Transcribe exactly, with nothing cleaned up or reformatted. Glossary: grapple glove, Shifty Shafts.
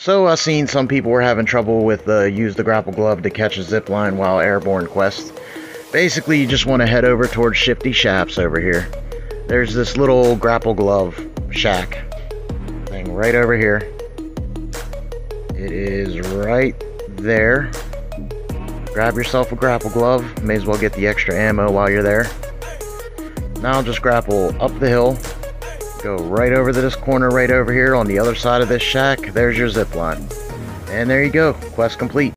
So I've seen some people were having trouble with uh, use the grapple glove to catch a zipline while airborne quest. Basically, you just want to head over towards Shifty Shafts over here. There's this little grapple glove shack thing right over here. It is right there. Grab yourself a grapple glove. May as well get the extra ammo while you're there. Now just grapple up the hill. Go right over to this corner right over here on the other side of this shack. There's your zipline. And there you go. Quest complete.